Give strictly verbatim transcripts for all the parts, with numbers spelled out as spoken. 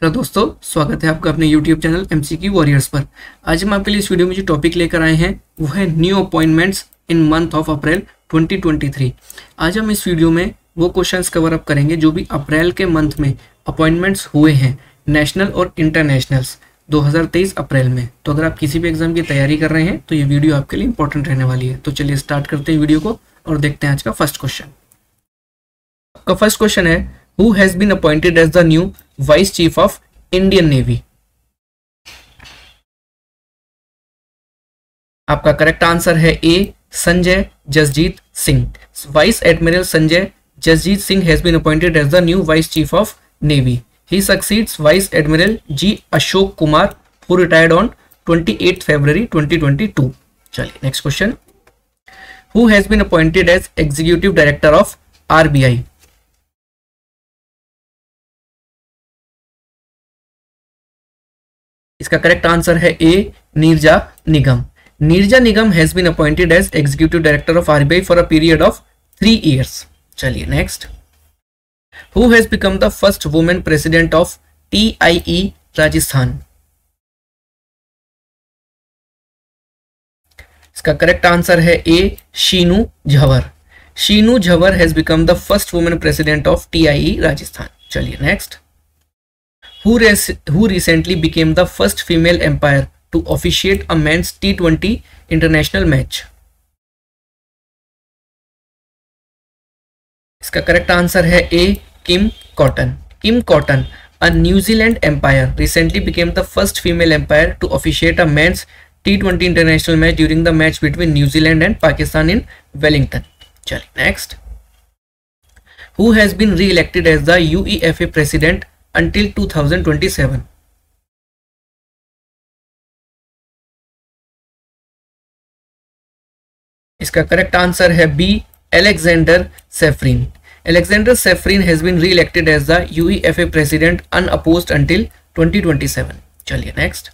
तो दोस्तों स्वागत है आपका अपने YouTube चैनल एमसीक्यू वॉरियर्स पर। आज हम आपके लिए इस वीडियो में जो टॉपिक लेकर आए हैं वो है new appointments in month of April twenty twenty three. आज हम इस वीडियो में वो क्वेश्चंस कवर अप करेंगे जो भी अप्रैल के मंथ में अपॉइंटमेंट्स हुए हैं नेशनल और इंटरनेशनल्स दो हज़ार तेईस अप्रैल में। तो अगर आप किसी भी एग्जाम की तैयारी कर रहे हैं तो ये वीडियो आपके लिए इंपॉर्टेंट रहने वाली है। तो चलिए स्टार्ट करते हैं वीडियो को और देखते हैं आज का फर्स्ट क्वेश्चन। आपका फर्स्ट क्वेश्चन है Who has been appointed as the new Vice Chief of Indian Navy? आपका करेक्ट आंसर है A Sanjay Jasjit Singh. Vice admiral Sanjay Jasjit Singh has been appointed as the new vice chief of navy. He succeeds vice admiral G Ashok Kumar who retired on twenty eight February twenty twenty two. चलिए next question. Who has been appointed as Executive Director of R B I? इसका correct answer है A Neerja Nigam. Neerja Nigam has been appointed as executive director of R B I for a period of three years. चलिए next. Who has become the first women president of T I E Rajasthan? इसका correct answer है A Sheenu Jhanwar. Sheenu Jhanwar has become the first women president of T I E Rajasthan. चलिए next. Who, who recently became the first female umpire to officiate a men's T twenty international match? इसका correct answer है A Kim Cotton. Kim Cotton, a New Zealand umpire, recently became the first female umpire to officiate a men's T twenty international match during the match between New Zealand and Pakistan in Wellington. चलिए next. Who has been re-elected as the U E F A president until two thousand twenty seven? इसका correct answer है B Alexander Ceferin. Alexander Ceferin has been re-elected as the U E F A president unopposed until twenty twenty seven. चलिए next.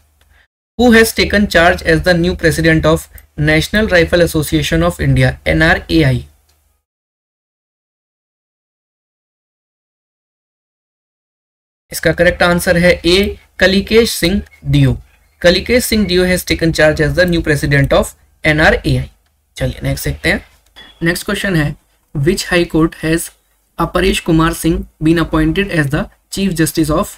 Who has taken charge as the new president of national rifle association of India N R A I? इसका correct answer है A Kalikesh Singh Deo. Kalikesh Singh Deo has taken charge as the new president of N R A I. चलिए next देखते हैं। Next question है which high court has Aparesh Kumar Singh been appointed as the chief justice of?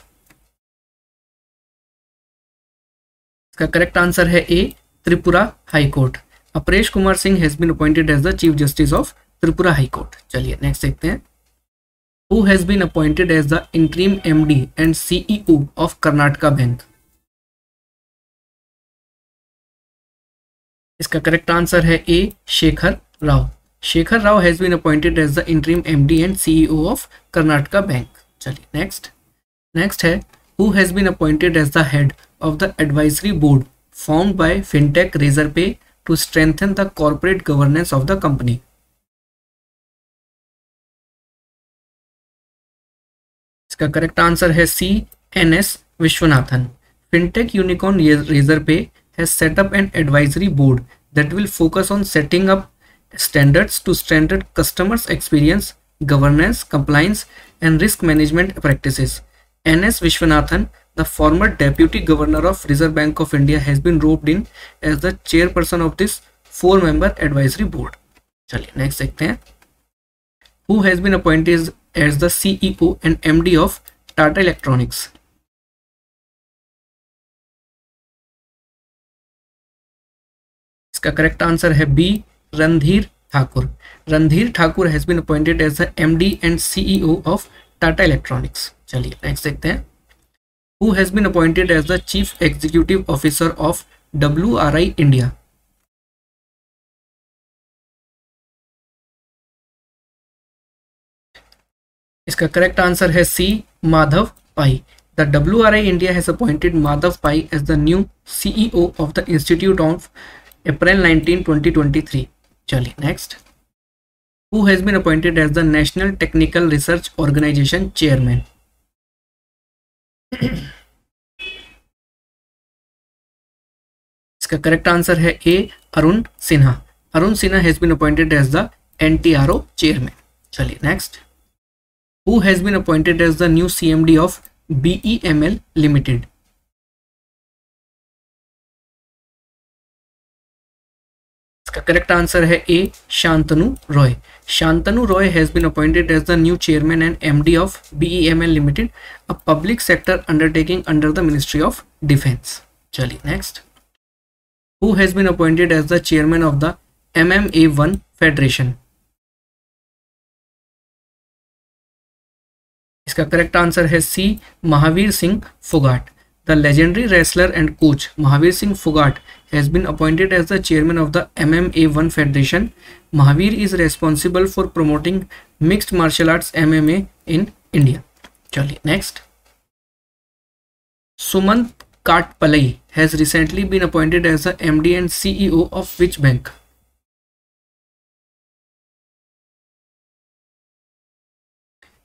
इसका correct answer है A Tripura high court. Aparesh Kumar Singh has been appointed as the chief justice of Tripura high court. चलिए next देखते हैं। Who has been appointed as the interim M D and C E O of Karnataka Bank? इसका correct answer है A Shekhar Rao. Shekhar Rao has been appointed as the interim M D and C E O of Karnataka Bank. चलिए next. Next है Who has been appointed as the head of the advisory board formed by fintech Razorpay to strengthen the corporate governance of the company? इसका correct answer है C N S Viswanathan. Fintech unicorn Razorpay has set up an advisory board that will focus on setting up standards to standard customers experience, governance, compliance and risk management practices. N S Viswanathan, the former deputy governor of reserve bank of India, has been roped in as the chairperson of this four member advisory board. चलिए next देखते हैं। Who has been appointed as the C E O and M D of Tata Electronics? इसका correct answer है B Randhir Thakur. Randhir Thakur has been appointed as the M D and C E O of Tata Electronics. चलिए next देखते हैं। Who has been appointed as the Chief Executive Officer of W R I India? इसका correct answer है C Madhav Pai. The W R I India has appointed Madhav Pai as the new C E O of the institute of April nineteen twenty twenty three. चलिए next. Who has been appointed as the national technical research organisation chairman? इसका correct answer है A Arun Sinha. Arun Sinha has been appointed as the N T R O chairman. चलिए next. Who has been appointed as the new C M D of B E M L Limited. इसका correct answer है A Shantanu Roy. Shantanu Roy has been appointed as the new chairman and M D of B E M L Limited, a public sector undertaking under the Ministry of Defence. चलिए next. Who has been appointed as the chairman of the M M A one Federation? इसका correct answer है C Mahavir Singh Phogat. The legendary wrestler and coach Mahavir Singh Phogat has been appointed as the chairman of the M M A one Federation. Mahavir is responsible for promoting mixed martial arts M M A in India. Chaliye next. Sumant Katpalia has recently been appointed as the M D and C E O of which bank?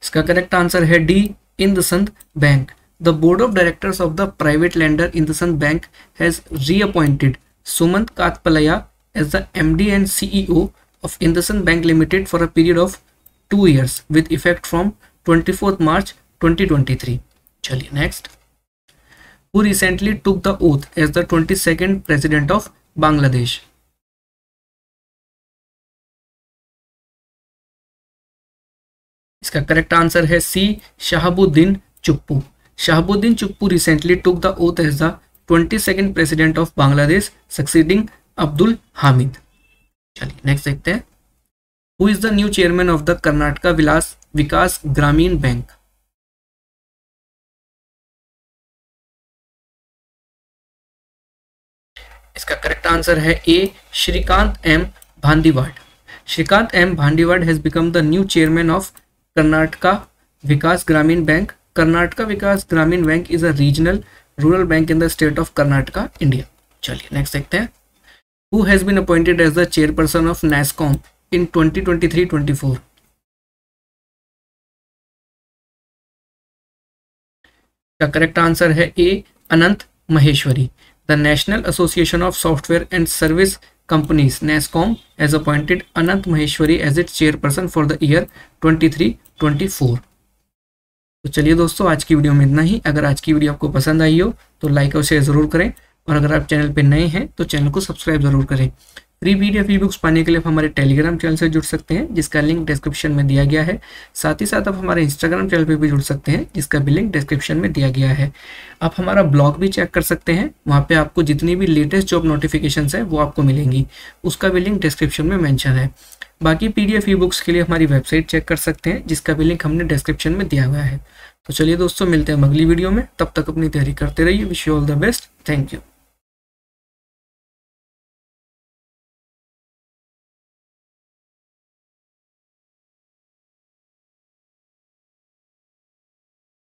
इसका correct answer है D IndusInd Bank. The board of directors of the private lender IndusInd Bank has reappointed Sumant Katpalia as the M D and C E O of IndusInd Bank Limited for a period of two years with effect from twenty-fourth March twenty twenty-three. Chaliye next. Who recently took the oath as the twenty-second president of Bangladesh? इसका correct answer है C Shahabuddin Chuppu. Shahbuddin Chuppu recently took the oath as the twenty-second president of Bangladesh, succeeding Abdul Hamid. चलिए next देखते हैं. Who is the new chairman of the Karnataka Vilas Vikas Gramin Bank? इसका correct answer है A Srikant M Bhandiwar. Srikant M Bhandiwar has become the new chairman of Karnataka Vikas Gramin Bank. Karnataka Vikas Gramin Bank is a regional rural bank in the state of Karnataka, India. चलिए next देखते हैं. Who has been appointed as the chairperson of NASSCOM in twenty twenty-three twenty-four? The correct answer है A Anant Maheshwari. The National Association of Software and Service Companies NASSCOM has appointed Anant Maheshwari as its chairperson for the year twenty-three twenty-four. तो चलिए दोस्तों आज की video में इतना ही. अगर आज की वीडियो आपको पसंद आई हो तो लाइक और शेयर ज़रूर करें, और अगर आप चैनल पर नए हैं तो चैनल को सब्सक्राइब ज़रूर करें. फ्री पीडीएफ ई-बुक्स पाने के लिए आप हमारे टेलीग्राम चैनल से जुड़ सकते हैं जिसका लिंक डिस्क्रिप्शन में दिया गया है. साथ ही साथ आप हमारे इंस्टाग्राम चैनल पर भी जुड़ सकते हैं जिसका भी लिंक डिस्क्रिप्शन में दिया गया है. आप हमारा ब्लॉग भी चेक कर सकते हैं, वहाँ पर आपको जितनी भी लेटेस्ट जॉब नोटिफिकेशन है वो आपको मिलेंगी, उसका भी लिंक डिस्क्रिप्शन में मैंशन है. बाकी पीडीएफ ई बुक्स के लिए हमारी वेबसाइट चेक कर सकते हैं जिसका भी लिंक हमने डिस्क्रिप्शन में दिया हुआ है. तो चलिए दोस्तों मिलते हैं अगली वीडियो में, तब तक अपनी तैयारी करते रहिए. Wish you all the best. Thank you.